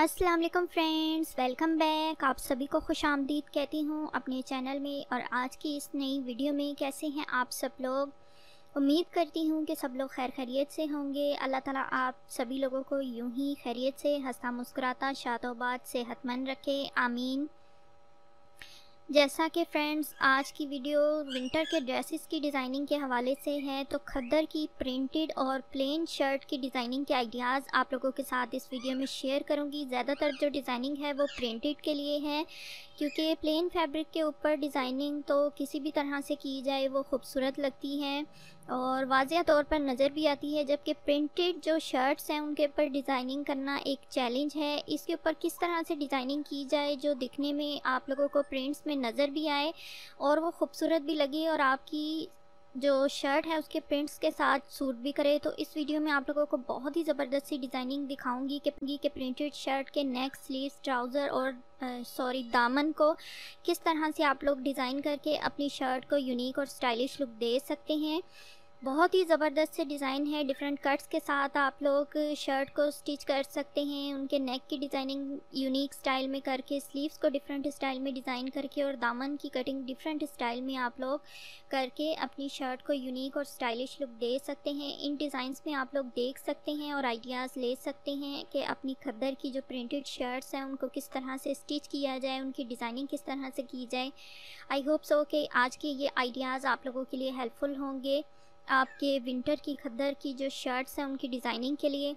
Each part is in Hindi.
अस्सलाम वालेकुम फ्रेंड्स, वेलकम बैक। आप सभी को खुश आमदीद कहती हूँ अपने चैनल में और आज की इस नई वीडियो में। कैसे हैं आप सब लोग? उम्मीद करती हूँ कि सब लोग खैर खैरियत से होंगे। अल्लाह ताला आप सभी लोगों को यूं ही खैरियत से हंसता मुस्कुराता शादोबाद सेहतमंद रखे, आमीन। जैसा कि फ्रेंड्स आज की वीडियो विंटर के ड्रेसेस की डिज़ाइनिंग के हवाले से है, तो खद्दर की प्रिंटेड और प्लेन शर्ट की डिज़ाइनिंग के आइडियाज़ आप लोगों के साथ इस वीडियो में शेयर करूंगी। ज़्यादातर जो डिज़ाइनिंग है वो प्रिंटेड के लिए है, क्योंकि प्लेन फैब्रिक के ऊपर डिज़ाइनिंग तो किसी भी तरह से की जाए वो खूबसूरत लगती है और वाज़ेह तौर पर नज़र भी आती है, जबकि प्रिंटेड जो शर्ट्स हैं उनके ऊपर डिज़ाइनिंग करना एक चैलेंज है। इसके ऊपर किस तरह से डिज़ाइनिंग की जाए जो दिखने में आप लोगों को प्रिंट्स में नज़र भी आए और वो खूबसूरत भी लगे और आपकी जो शर्ट है उसके प्रिंट्स के साथ सूट भी करे। तो इस वीडियो में आप लोगों को बहुत ही ज़बरदस्त सी डिज़ाइनिंग दिखाऊंगी कि प्रिंटेड शर्ट के नेक, स्लीव्स, ट्राउज़र और दामन को किस तरह से आप लोग डिज़ाइन करके अपनी शर्ट को यूनिक और स्टाइलिश लुक दे सकते हैं। बहुत ही ज़बरदस्त से डिज़ाइन है, डिफरेंट कट्स के साथ आप लोग शर्ट को स्टिच कर सकते हैं। उनके नेक की डिज़ाइनिंग यूनिक स्टाइल में करके, स्लीव्स को डिफरेंट स्टाइल में डिज़ाइन करके और दामन की कटिंग डिफरेंट स्टाइल में आप लोग करके अपनी शर्ट को यूनिक और स्टाइलिश लुक दे सकते हैं। इन डिज़ाइंस में आप लोग देख सकते हैं और आइडियाज़ ले सकते हैं कि अपनी खद्दर की जो प्रिंटेड शर्ट्स हैं उनको किस तरह से स्टिच किया जाए, उनकी डिज़ाइनिंग किस तरह से की जाए। आई होप सो कि आज के ये आइडियाज़ आप लोगों के लिए हेल्पफुल होंगे आपके विंटर की खद्दर की जो शर्ट्स हैं उनकी डिज़ाइनिंग के लिए।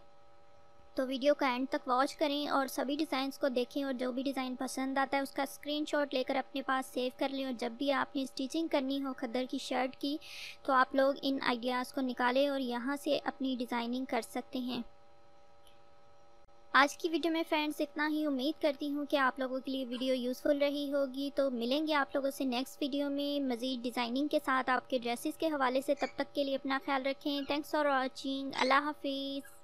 तो वीडियो का एंड तक वॉच करें और सभी डिज़ाइंस को देखें और जो भी डिज़ाइन पसंद आता है उसका स्क्रीनशॉट लेकर अपने पास सेव कर लें। और जब भी आपने स्टिचिंग करनी हो खद्दर की शर्ट की तो आप लोग इन आइडियाज़ को निकालें और यहाँ से अपनी डिज़ाइनिंग कर सकते हैं। आज की वीडियो में फ्रेंड्स इतना ही। उम्मीद करती हूँ कि आप लोगों के लिए वीडियो यूज़फुल रही होगी। तो मिलेंगे आप लोगों से नेक्स्ट वीडियो में मज़ीद डिज़ाइनिंग के साथ आपके ड्रेसेस के हवाले से। तब तक के लिए अपना ख्याल रखें। Thanks for watching. अल्लाह हाफिज़।